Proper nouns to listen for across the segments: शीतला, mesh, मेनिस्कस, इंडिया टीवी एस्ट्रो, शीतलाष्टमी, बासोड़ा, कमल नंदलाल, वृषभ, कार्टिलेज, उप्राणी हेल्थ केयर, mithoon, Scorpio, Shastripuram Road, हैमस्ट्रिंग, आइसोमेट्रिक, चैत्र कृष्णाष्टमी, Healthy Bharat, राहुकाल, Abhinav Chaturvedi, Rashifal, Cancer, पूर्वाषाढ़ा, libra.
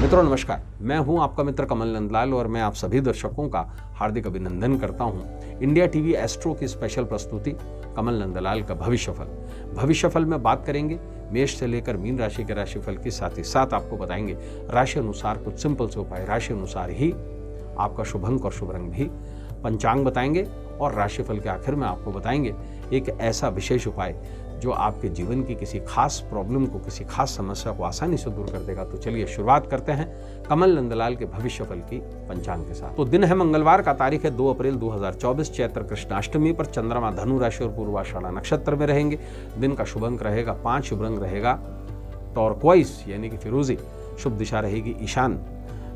मित्रों नमस्कार, मैं हूं आपका मित्र कमल नंदलाल और मैं आप सभी दर्शकों का हार्दिक अभिनंदन करता हूं। इंडिया टीवी एस्ट्रो की स्पेशल प्रस्तुति कमल नंदलाल का भविष्यफल में बात करेंगे मेष से लेकर मीन राशि के राशिफल के साथ ही साथ आपको बताएंगे राशि अनुसार कुछ सिंपल से उपाय, राशि अनुसार ही आपका शुभ अंक और शुभ रंग भी, पंचांग बताएंगे और राशिफल के आखिर में आपको बताएंगे एक ऐसा विशेष उपाय जो आपके जीवन की किसी खास प्रॉब्लम को, किसी खास समस्या को आसानी से दूर कर देगा। तो चलिए शुरुआत करते हैं कमल नंदलाल के भविष्यफल की पंचांग के साथ। तो दिन है मंगलवार का, तारीख है 2 अप्रैल 2024, चैत्र कृष्णाष्टमी पर चंद्रमा धनु राशि और पूर्वाषाढ़ा नक्षत्र में रहेंगे। दिन का शुभ अंक रहेगा 5, शुभ रंग रहेगा टॉर्क्वाइज यानी कि फिरोजी, शुभ दिशा रहेगी ईशान,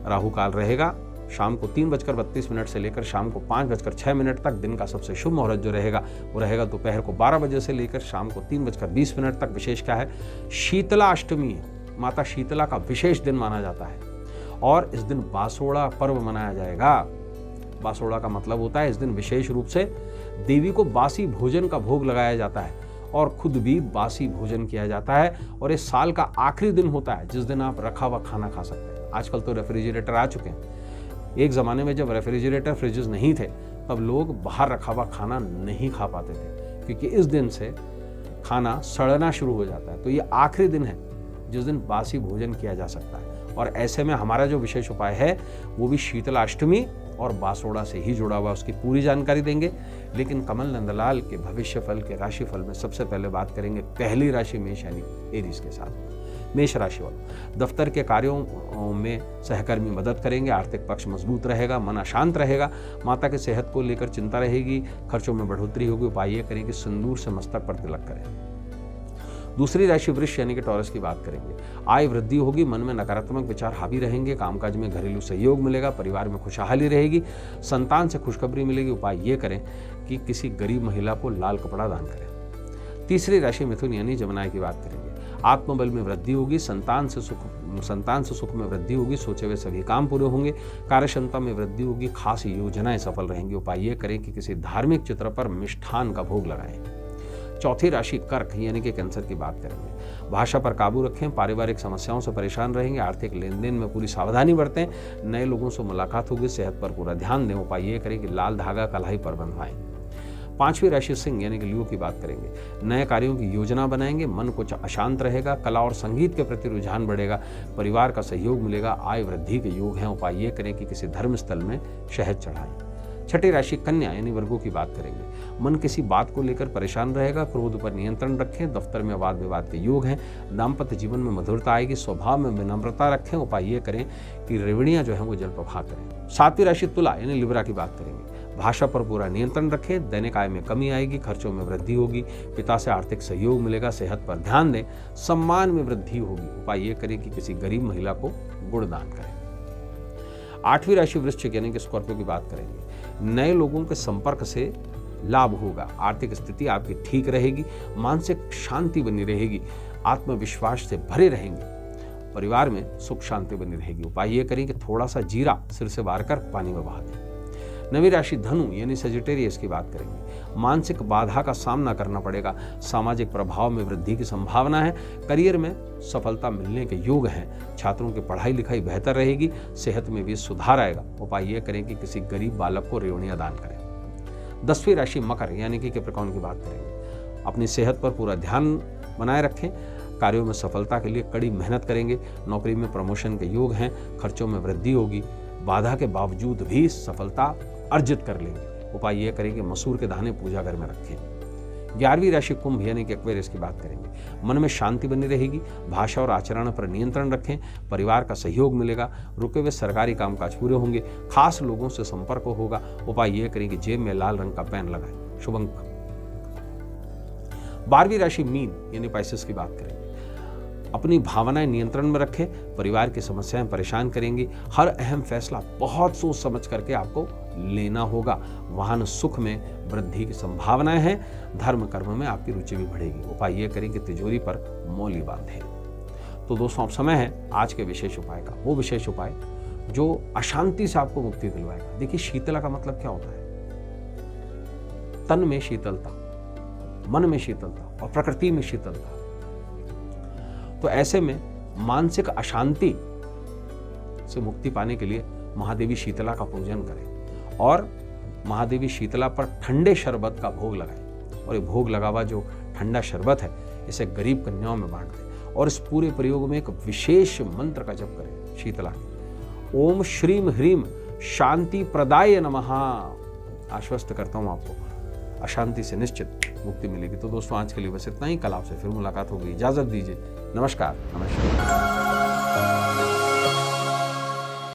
राहुकाल रहेगा शाम को 3:32 से लेकर शाम को 5:06 तक। दिन का सबसे शुभ मुहूर्त जो रहेगा वो रहेगा दोपहर को 12 बजे से लेकर शाम को 3:20 तक। विशेष क्या है, शीतलाष्टमी है, माता शीतला का विशेष दिन माना जाता है और इस दिन बासोड़ा पर्व मनाया जाएगा। बासोड़ा का मतलब होता है इस दिन विशेष रूप से देवी को बासी भोजन का भोग लगाया जाता है और खुद भी बासी भोजन किया जाता है और इस साल का आखिरी दिन होता है जिस दिन आप रखा हुआ खाना खा सकते हैं। आजकल तो रेफ्रिजरेटर आ चुके हैं, एक ज़माने में जब रेफ्रिजरेटर फ्रिजेस नहीं थे तब लोग बाहर रखा हुआ खाना नहीं खा पाते थे क्योंकि इस दिन से खाना सड़ना शुरू हो जाता है। तो ये आखिरी दिन है जिस दिन बासी भोजन किया जा सकता है और ऐसे में हमारा जो विशेष उपाय है वो भी शीतलाष्टमी और बासोड़ा से ही जुड़ा हुआ, उसकी पूरी जानकारी देंगे। लेकिन कमल नंदलाल के भविष्यफल के राशिफल में सबसे पहले बात करेंगे पहली राशि मेष यानी एरीज के साथ। मेष राशि वालों, दफ्तर के कार्यों में सहकर्मी मदद करेंगे, आर्थिक पक्ष मजबूत रहेगा, मन अशांत रहेगा, माता की सेहत को लेकर चिंता रहेगी, खर्चों में बढ़ोतरी होगी। उपाय ये करें कि सिंदूर से मस्तक पर तिलक करें। दूसरी राशि वृष यानी कि टॉरस की बात करेंगे, आय वृद्धि होगी, मन में नकारात्मक विचार हावी रहेंगे, कामकाज में घरेलू सहयोग मिलेगा, परिवार में खुशहाली रहेगी, संतान से खुशखबरी मिलेगी। उपाय ये करें कि किसी गरीब महिला को लाल कपड़ा दान करें। तीसरी राशि मिथुन यानी जमुनाय की बात करेंगे, आत्मबल में वृद्धि होगी, संतान से सुख में वृद्धि होगी, सोचे हुए सभी काम पूरे होंगे, कार्यक्षमता में वृद्धि होगी, खास योजनाएं सफल रहेंगी। उपाय ये करें कि किसी धार्मिक चित्र पर मिष्ठान का भोग लगाएं। चौथी राशि कर्क यानी कि कैंसर की बात करेंगे, भाषा पर काबू रखें, पारिवारिक समस्याओं से परेशान रहेंगे, आर्थिक लेन देन में पूरी सावधानी बरतें, नए लोगों से मुलाकात होगी, सेहत पर पूरा ध्यान दें। उपाय ये करें कि लाल धागा कलाई पर बंधवाएं। पांचवी राशि सिंह यानी कि लियो की बात करेंगे, नए कार्यों की योजना बनाएंगे, मन कुछ अशांत रहेगा, कला और संगीत के प्रति रुझान बढ़ेगा, परिवार का सहयोग मिलेगा, आय वृद्धि के योग हैं। उपाय ये करें कि किसी धर्म स्थल में शहद चढ़ाएं। छठी राशि कन्या यानी वर्गों की बात करेंगे, मन किसी बात को लेकर परेशान रहेगा, क्रोध पर नियंत्रण रखें, दफ्तर में वाद विवाद के योग हैं, दाम्पत्य जीवन में मधुरता आएगी, स्वभाव में विनम्रता रखें। उपाय ये करें कि रेवड़ियां जो हैं वो जल प्रभा करें। सातवीं राशि तुला यानी लिब्रा की बात करेंगे, भाषा पर पूरा नियंत्रण रखें, दैनिक आय में कमी आएगी, खर्चों में वृद्धि होगी, पिता से आर्थिक सहयोग मिलेगा, सेहत पर ध्यान दें, सम्मान में वृद्धि होगी। उपाय ये करें कि किसी गरीब महिला को गुणदान करें। आठवीं राशि वृश्चिक यानी कि स्कॉर्पियो की बात करेंगे, नए लोगों के संपर्क से लाभ होगा, आर्थिक स्थिति आपकी ठीक रहेगी, मानसिक शांति बनी रहेगी, आत्मविश्वास से भरे रहेंगे, परिवार में सुख शांति बनी रहेगी। उपाय ये करें कि थोड़ा सा जीरा सिर से बाहर कर पानी में बहा दें। नवी राशि धनु यानी सजिटेरियस की बात करेंगे, मानसिक बाधा का सामना करना पड़ेगा, सामाजिक प्रभाव में वृद्धि की संभावना है, करियर में सफलता मिलने के योग हैं, छात्रों की पढ़ाई लिखाई बेहतर रहेगी, सेहत में भी सुधार आएगा। उपाय ये करें कि किसी गरीब बालक को रेवड़ियां दान करें। 10वीं राशि मकर यानी कि कैप्रिकॉर्न की बात करेंगे, अपनी सेहत पर पूरा ध्यान बनाए रखें, कार्यों में सफलता के लिए कड़ी मेहनत करेंगे, नौकरी में प्रमोशन के योग हैं, खर्चों में वृद्धि होगी, बाधा के बावजूद भी सफलता अर्जित कर लेंगे। उपाय ये करें कि मसूर के दाने पूजा घर में रखें। 11वीं राशि कुंभ यानी कि एक्वेरियस की बात करेंगे, मन में शांति बनी रहेगी, भाषा और आचरण पर नियंत्रण रखें, परिवार का सहयोग मिलेगा, रुके हुए सरकारी कामकाज पूरे होंगे, खास लोगों से संपर्क होगा। उपाय ये करें कि जेब में लाल रंग का पेन लगाएं। शुभ अंक। 12वीं राशि मीन यानी पाइसेस की बात करेंगे, अपनी भावनाएं नियंत्रण में रखें, परिवार की समस्याएं परेशान करेंगी, हर अहम फैसला बहुत सोच समझ करके आपको लेना होगा, वाहन सुख में वृद्धि की संभावनाएं हैं, धर्म कर्म में आपकी रुचि भी बढ़ेगी। उपाय ये करें कि तिजोरी पर मौली बांधें। तो दोस्तों अब समय है आज के विशेष उपाय का, वो विशेष उपाय जो अशांति से आपको मुक्ति दिलवाएगा। देखिए शीतला का मतलब क्या होता है, तन में शीतलता, मन में शीतलता, और प्रकृति में शीतलता। तो ऐसे में मानसिक अशांति से मुक्ति पाने के लिए महादेवी शीतला का पूजन करें और महादेवी शीतला पर ठंडे शरबत का भोग लगाएं और ये भोग लगा हुआ जो ठंडा शरबत है इसे गरीब कन्याओं में बांट दें। और इस पूरे प्रयोग में एक विशेष मंत्र का जप करें शीतला के, ओम श्रीम ह्रीम शांति प्रदाय नमः। आश्वस्त करता हूँ आपको अशांति से निश्चित मुक्ति मिलेगी। तो दोस्तों आज के लिए बस इतना ही, कल आपसे फिर मुलाकात होगी। इजाजत दीजिए, नमस्कार।